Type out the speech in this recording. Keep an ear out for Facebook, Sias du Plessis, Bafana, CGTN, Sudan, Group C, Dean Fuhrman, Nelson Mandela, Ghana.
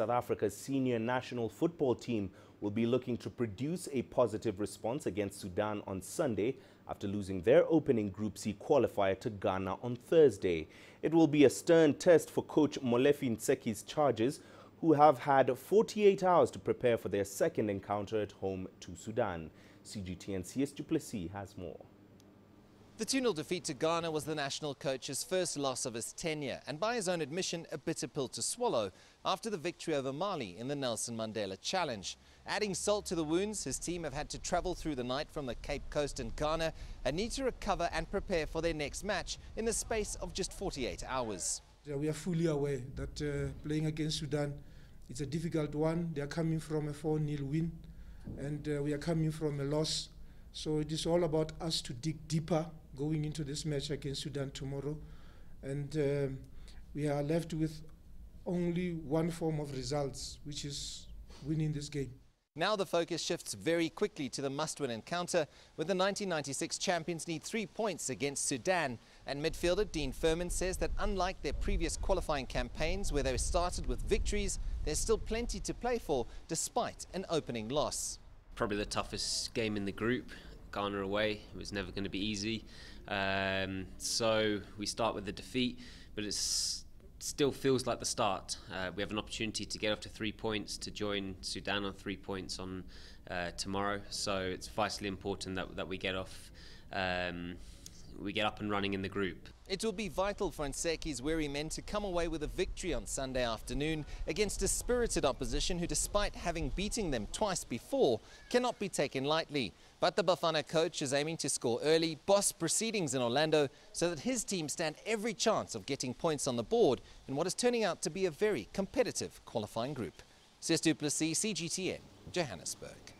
South Africa's senior national football team will be looking to produce a positive response against Sudan on Sunday after losing their opening Group C qualifier to Ghana on Thursday. It will be a stern test for coach Molefe Ntseki's Chargers, who have had 48 hours to prepare for their second encounter at home to Sudan. CGTN Sias du Plessis has more. The 2-0 defeat to Ghana was the national coach's first loss of his tenure, and by his own admission, a bitter pill to swallow after the victory over Mali in the Nelson Mandela Challenge. Adding salt to the wounds, his team have had to travel through the night from the Cape Coast in Ghana and need to recover and prepare for their next match in the space of just 48 hours. We are fully aware that playing against Sudan is a difficult one. They are coming from a 4-0 win, and we are coming from a loss. So it is all about us to dig deeper going into this match against Sudan tomorrow, and we are left with only one form of results, which is winning this game. Now the focus shifts very quickly to the must-win encounter, where the 1996 champions need 3 points against Sudan. And midfielder Dean Fuhrman says that unlike their previous qualifying campaigns, where they started with victories, there's still plenty to play for despite an opening loss. Probably the toughest game in the group, Ghana away. It was never going to be easy. So we start with the defeat, but it still feels like the start. We have an opportunity to get off to 3 points, to join Sudan on 3 points on tomorrow. So it's vitally important that we get off. We get up and running in the group. It will be vital for Ntseki's weary men to come away with a victory on Sunday afternoon against a spirited opposition who, despite having beaten them twice before, cannot be taken lightly. But the Bafana coach is aiming to score early, boss proceedings in Orlando, so that his team stand every chance of getting points on the board in what is turning out to be a very competitive qualifying group. Sias du Plessis, CGTN, Johannesburg.